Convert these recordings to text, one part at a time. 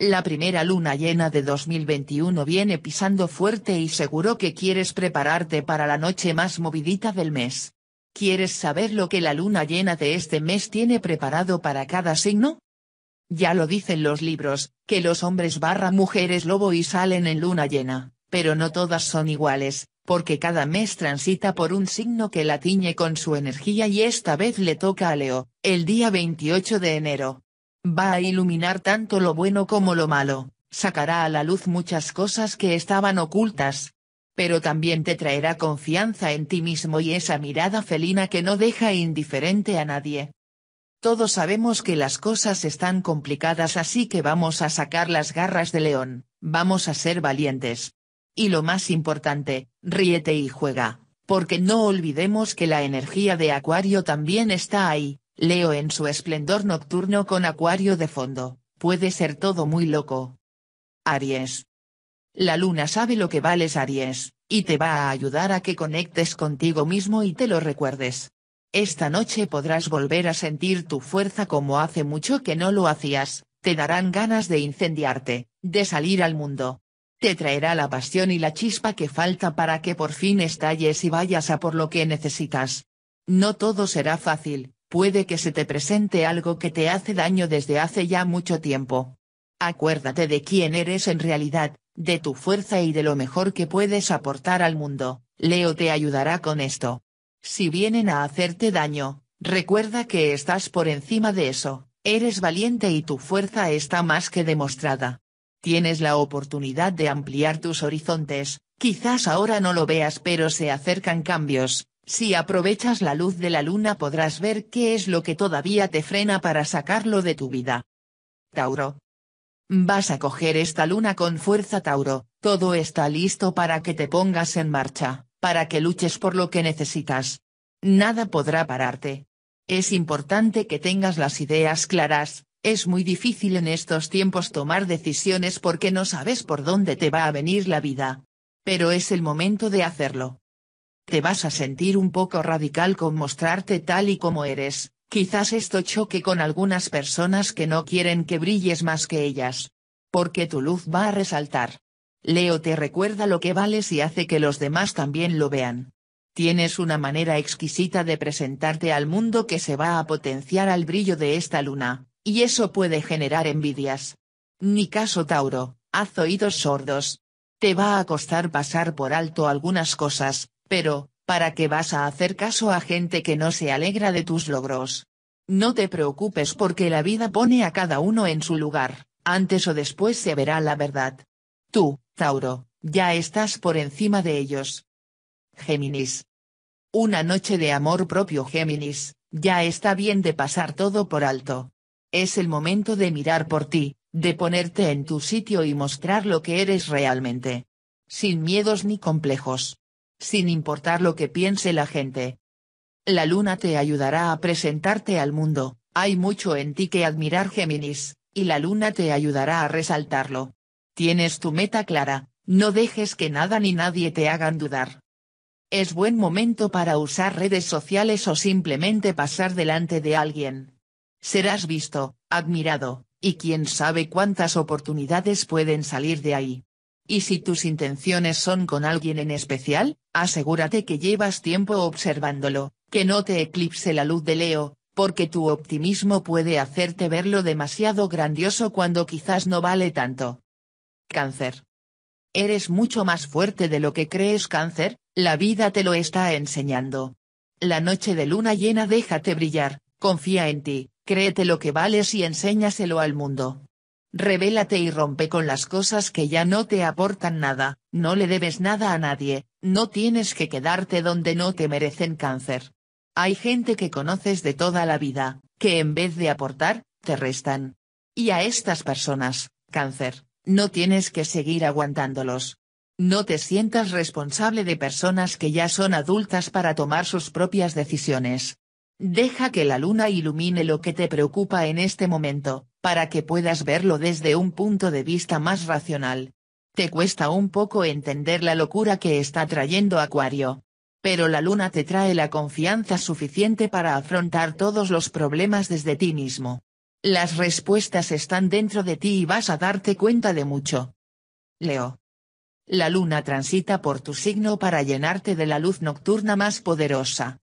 La primera luna llena de 2021 viene pisando fuerte y seguro que quieres prepararte para la noche más movidita del mes. ¿Quieres saber lo que la luna llena de este mes tiene preparado para cada signo? Ya lo dicen los libros, que los hombres / mujeres lobo y salen en luna llena, pero no todas son iguales, porque cada mes transita por un signo que la tiñe con su energía y esta vez le toca a Leo, el día 28 de enero. Va a iluminar tanto lo bueno como lo malo, sacará a la luz muchas cosas que estaban ocultas. Pero también te traerá confianza en ti mismo y esa mirada felina que no deja indiferente a nadie. Todos sabemos que las cosas están complicadas, así que vamos a sacar las garras de león, vamos a ser valientes. Y lo más importante, ríete y juega, porque no olvidemos que la energía de Acuario también está ahí. Leo en su esplendor nocturno con Acuario de fondo, puede ser todo muy loco. Aries. La luna sabe lo que vales, Aries, y te va a ayudar a que conectes contigo mismo y te lo recuerdes. Esta noche podrás volver a sentir tu fuerza como hace mucho que no lo hacías, te darán ganas de incendiarte, de salir al mundo. Te traerá la pasión y la chispa que falta para que por fin estalles y vayas a por lo que necesitas. No todo será fácil. Puede que se te presente algo que te hace daño desde hace ya mucho tiempo. Acuérdate de quién eres en realidad, de tu fuerza y de lo mejor que puedes aportar al mundo. Leo te ayudará con esto. Si vienen a hacerte daño, recuerda que estás por encima de eso, eres valiente y tu fuerza está más que demostrada. Tienes la oportunidad de ampliar tus horizontes, quizás ahora no lo veas pero se acercan cambios. Si aprovechas la luz de la luna podrás ver qué es lo que todavía te frena para sacarlo de tu vida. Tauro. Vas a coger esta luna con fuerza, Tauro, todo está listo para que te pongas en marcha, para que luches por lo que necesitas. Nada podrá pararte. Es importante que tengas las ideas claras, es muy difícil en estos tiempos tomar decisiones porque no sabes por dónde te va a venir la vida. Pero es el momento de hacerlo. Te vas a sentir un poco radical con mostrarte tal y como eres, quizás esto choque con algunas personas que no quieren que brilles más que ellas. Porque tu luz va a resaltar. Leo te recuerda lo que vales y hace que los demás también lo vean. Tienes una manera exquisita de presentarte al mundo que se va a potenciar al brillo de esta luna, y eso puede generar envidias. Ni caso, Tauro, haz oídos sordos. Te va a costar pasar por alto algunas cosas. Pero, ¿para qué vas a hacer caso a gente que no se alegra de tus logros? No te preocupes porque la vida pone a cada uno en su lugar, antes o después se verá la verdad. Tú, Tauro, ya estás por encima de ellos. Géminis. Una noche de amor propio, Géminis, ya está bien de pasar todo por alto. Es el momento de mirar por ti, de ponerte en tu sitio y mostrar lo que eres realmente. Sin miedos ni complejos. Sin importar lo que piense la gente. La luna te ayudará a presentarte al mundo, hay mucho en ti que admirar, Géminis, y la luna te ayudará a resaltarlo. Tienes tu meta clara, no dejes que nada ni nadie te hagan dudar. Es buen momento para usar redes sociales o simplemente pasar delante de alguien. Serás visto, admirado, y quién sabe cuántas oportunidades pueden salir de ahí. Y si tus intenciones son con alguien en especial, asegúrate que llevas tiempo observándolo, que no te eclipse la luz de Leo, porque tu optimismo puede hacerte verlo demasiado grandioso cuando quizás no vale tanto. Cáncer. Eres mucho más fuerte de lo que crees, Cáncer, la vida te lo está enseñando. La noche de luna llena déjate brillar, confía en ti, créete lo que vales y enséñaselo al mundo. Revélate y rompe con las cosas que ya no te aportan nada, no le debes nada a nadie, no tienes que quedarte donde no te merecen, Cáncer. Hay gente que conoces de toda la vida, que en vez de aportar, te restan. Y a estas personas, Cáncer, no tienes que seguir aguantándolos. No te sientas responsable de personas que ya son adultas para tomar sus propias decisiones. Deja que la luna ilumine lo que te preocupa en este momento, para que puedas verlo desde un punto de vista más racional. Te cuesta un poco entender la locura que está trayendo Acuario. Pero la luna te trae la confianza suficiente para afrontar todos los problemas desde ti mismo. Las respuestas están dentro de ti y vas a darte cuenta de mucho. Leo. La luna transita por tu signo para llenarte de la luz nocturna más poderosa.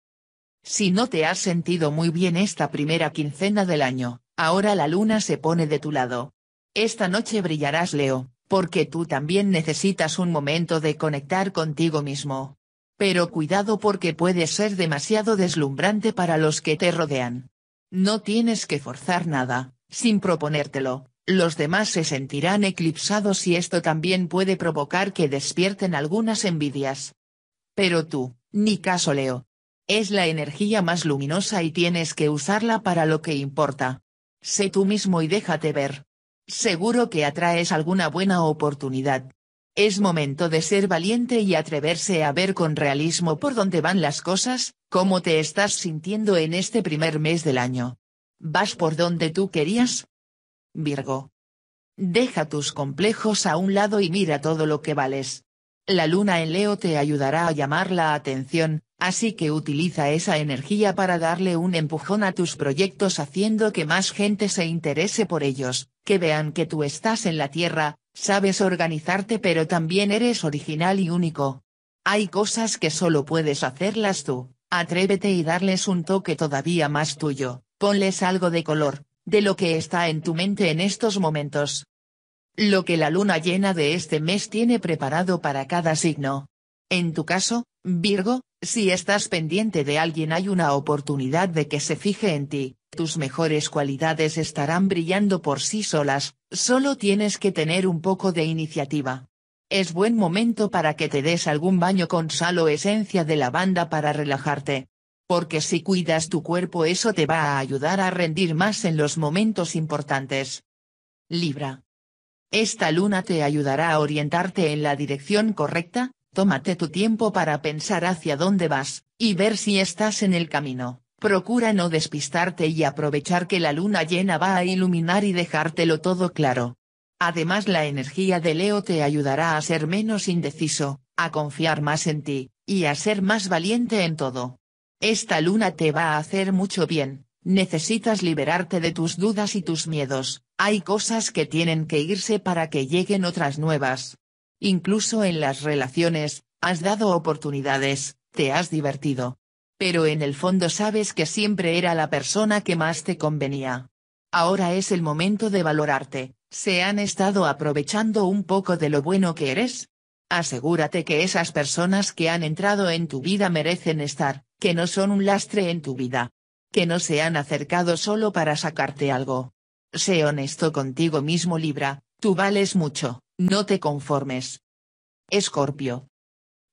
Si no te has sentido muy bien esta primera quincena del año, ahora la luna se pone de tu lado. Esta noche brillarás, Leo, porque tú también necesitas un momento de conectar contigo mismo. Pero cuidado porque puedes ser demasiado deslumbrante para los que te rodean. No tienes que forzar nada, sin proponértelo, los demás se sentirán eclipsados y esto también puede provocar que despierten algunas envidias. Pero tú, ni caso, Leo. Es la energía más luminosa y tienes que usarla para lo que importa. Sé tú mismo y déjate ver. Seguro que atraes alguna buena oportunidad. Es momento de ser valiente y atreverse a ver con realismo por dónde van las cosas, cómo te estás sintiendo en este primer mes del año. ¿Vas por donde tú querías? Virgo. Deja tus complejos a un lado y mira todo lo que vales. La luna en Leo te ayudará a llamar la atención, así que utiliza esa energía para darle un empujón a tus proyectos haciendo que más gente se interese por ellos, que vean que tú estás en la tierra, sabes organizarte pero también eres original y único. Hay cosas que solo puedes hacerlas tú, atrévete y darles un toque todavía más tuyo, ponles algo de color, de lo que está en tu mente en estos momentos. Lo que la luna llena de este mes tiene preparado para cada signo. En tu caso, Virgo, si estás pendiente de alguien hay una oportunidad de que se fije en ti, tus mejores cualidades estarán brillando por sí solas, solo tienes que tener un poco de iniciativa. Es buen momento para que te des algún baño con sal o esencia de lavanda para relajarte. Porque si cuidas tu cuerpo eso te va a ayudar a rendir más en los momentos importantes. Libra. Esta luna te ayudará a orientarte en la dirección correcta, tómate tu tiempo para pensar hacia dónde vas, y ver si estás en el camino, procura no despistarte y aprovechar que la luna llena va a iluminar y dejártelo todo claro. Además la energía de Leo te ayudará a ser menos indeciso, a confiar más en ti, y a ser más valiente en todo. Esta luna te va a hacer mucho bien. Necesitas liberarte de tus dudas y tus miedos, hay cosas que tienen que irse para que lleguen otras nuevas. Incluso en las relaciones, has dado oportunidades, te has divertido. Pero en el fondo sabes que siempre era la persona que más te convenía. Ahora es el momento de valorarte, ¿se han estado aprovechando un poco de lo bueno que eres? Asegúrate que esas personas que han entrado en tu vida merecen estar, que no son un lastre en tu vida. Que no se han acercado solo para sacarte algo. Sé honesto contigo mismo Libra, tú vales mucho, no te conformes. Escorpio.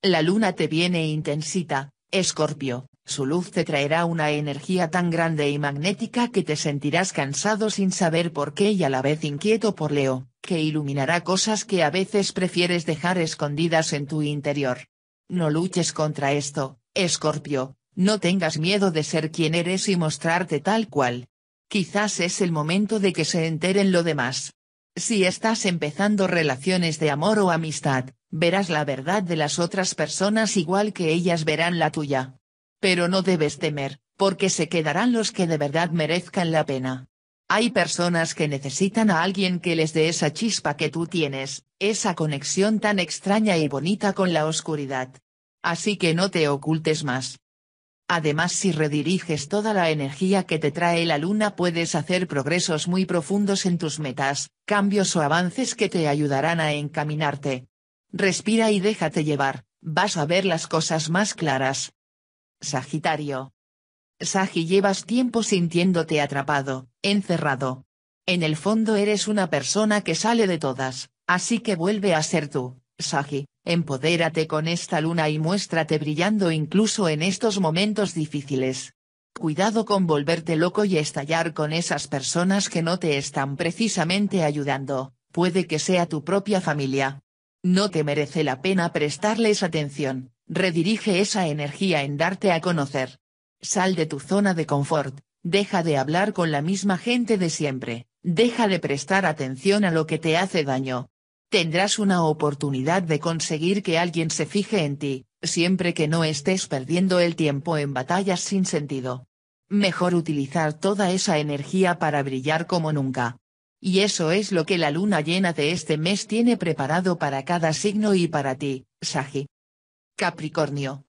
La luna te viene intensita, Escorpio, su luz te traerá una energía tan grande y magnética que te sentirás cansado sin saber por qué y a la vez inquieto por Leo, que iluminará cosas que a veces prefieres dejar escondidas en tu interior. No luches contra esto, Escorpio. No tengas miedo de ser quien eres y mostrarte tal cual. Quizás es el momento de que se enteren lo demás. Si estás empezando relaciones de amor o amistad, verás la verdad de las otras personas igual que ellas verán la tuya. Pero no debes temer, porque se quedarán los que de verdad merezcan la pena. Hay personas que necesitan a alguien que les dé esa chispa que tú tienes, esa conexión tan extraña y bonita con la oscuridad. Así que no te ocultes más. Además si rediriges toda la energía que te trae la luna puedes hacer progresos muy profundos en tus metas, cambios o avances que te ayudarán a encaminarte. Respira y déjate llevar, vas a ver las cosas más claras. Sagitario. Sagi, llevas tiempo sintiéndote atrapado, encerrado. En el fondo eres una persona que sale de todas, así que vuelve a ser tú, Sagi. Empodérate con esta luna y muéstrate brillando incluso en estos momentos difíciles. Cuidado con volverte loco y estallar con esas personas que no te están precisamente ayudando, puede que sea tu propia familia. No te merece la pena prestarles atención, redirige esa energía en darte a conocer. Sal de tu zona de confort, deja de hablar con la misma gente de siempre, deja de prestar atención a lo que te hace daño. Tendrás una oportunidad de conseguir que alguien se fije en ti, siempre que no estés perdiendo el tiempo en batallas sin sentido. mejor utilizar toda esa energía para brillar como nunca. Y eso es lo que la luna llena de este mes tiene preparado para cada signo y para ti, Sagi. Capricornio.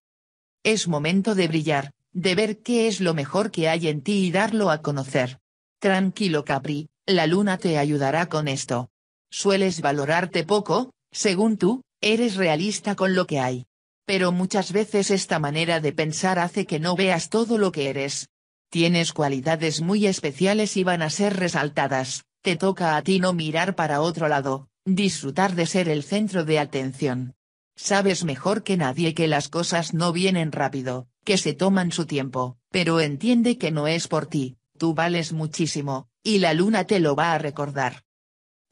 Es momento de brillar, de ver qué es lo mejor que hay en ti y darlo a conocer. Tranquilo Capri, la luna te ayudará con esto. Sueles valorarte poco, según tú, eres realista con lo que hay. Pero muchas veces esta manera de pensar hace que no veas todo lo que eres. Tienes cualidades muy especiales y van a ser resaltadas. Te toca a ti no mirar para otro lado, disfrutar de ser el centro de atención. Sabes mejor que nadie que las cosas no vienen rápido, que se toman su tiempo, pero entiende que no es por ti, tú vales muchísimo, y la luna te lo va a recordar.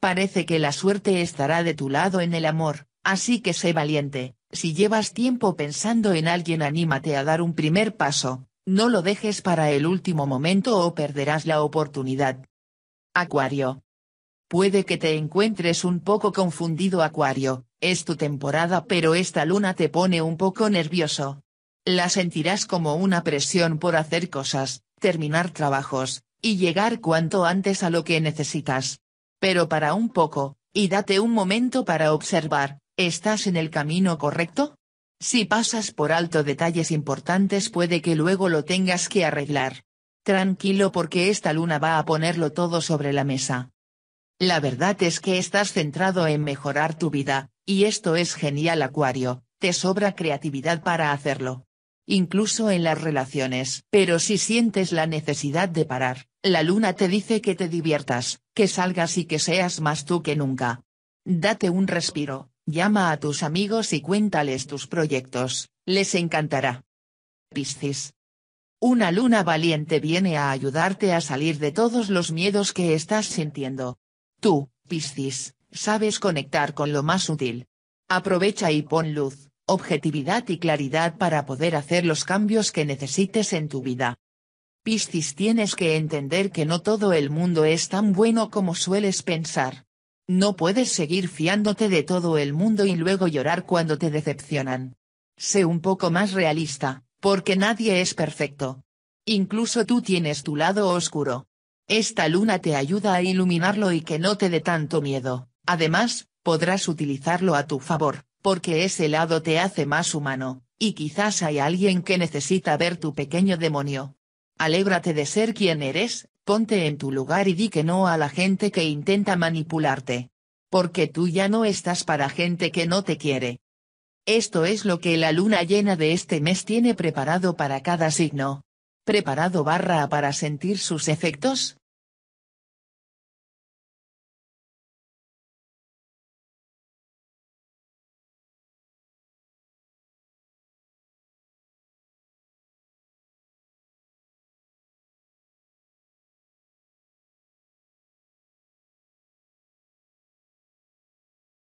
Parece que la suerte estará de tu lado en el amor, así que sé valiente, si llevas tiempo pensando en alguien anímate a dar un primer paso, no lo dejes para el último momento o perderás la oportunidad. Acuario. Puede que te encuentres un poco confundido Acuario, es tu temporada pero esta luna te pone un poco nervioso. La sentirás como una presión por hacer cosas, terminar trabajos, y llegar cuanto antes a lo que necesitas. Pero para un poco, y date un momento para observar, ¿estás en el camino correcto? Si pasas por alto detalles importantes puede que luego lo tengas que arreglar. Tranquilo porque esta luna va a ponerlo todo sobre la mesa. La verdad es que estás centrado en mejorar tu vida, y esto es genial Acuario, te sobra creatividad para hacerlo. Incluso en las relaciones. Pero si sientes la necesidad de parar, la luna te dice que te diviertas, que salgas y que seas más tú que nunca. Date un respiro, llama a tus amigos y cuéntales tus proyectos, les encantará. Piscis. Una luna valiente viene a ayudarte a salir de todos los miedos que estás sintiendo. Tú, Piscis, sabes conectar con lo más útil. Aprovecha y pon luz, objetividad y claridad para poder hacer los cambios que necesites en tu vida. Piscis, tienes que entender que no todo el mundo es tan bueno como sueles pensar. No puedes seguir fiándote de todo el mundo y luego llorar cuando te decepcionan. Sé un poco más realista. Porque nadie es perfecto. Incluso tú tienes tu lado oscuro. Esta luna te ayuda a iluminarlo y que no te dé tanto miedo. Además, podrás utilizarlo a tu favor, porque ese lado te hace más humano, y quizás hay alguien que necesita ver tu pequeño demonio. Alégrate de ser quien eres, ponte en tu lugar y di que no a la gente que intenta manipularte. Porque tú ya no estás para gente que no te quiere. Esto es lo que la luna llena de este mes tiene preparado para cada signo. ¿Preparado para sentir sus efectos?